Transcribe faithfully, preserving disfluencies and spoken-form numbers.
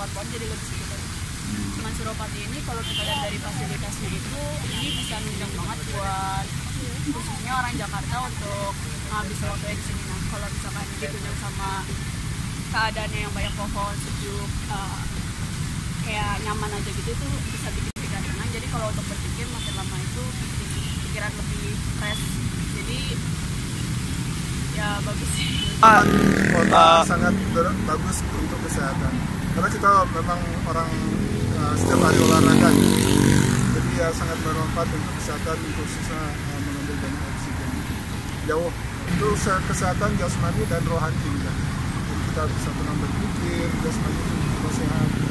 perempuan-perempuan jadi lebih sedikit. Cuman Suropati ini kalau kita lihat dari fasilitasnya itu, ini bisa nunjang banget buat khususnya orang Jakarta untuk ngabisin waktu di sini. Nah, kalau misalkan ditunjang sama keadaannya yang banyak pohon, sejuk, uh, kayak nyaman aja gitu, itu bisa bikin pikiran tenang. Jadi kalau untuk berpikir makin lama itu pikiran lebih fresh. Jadi ya bagus sih. Ah, kota uh, sangat bagus untuk kesehatan. Karena kita memang orang uh, setiap hari olahraga, gitu. Jadi ya sangat bermanfaat untuk kesehatan, khususnya uh, mengambil banyak oksigen. Jauh itu kesehatan jasmani dan rohani juga. Jadi kita bisa tenang berpikir, jasmani itu sehat.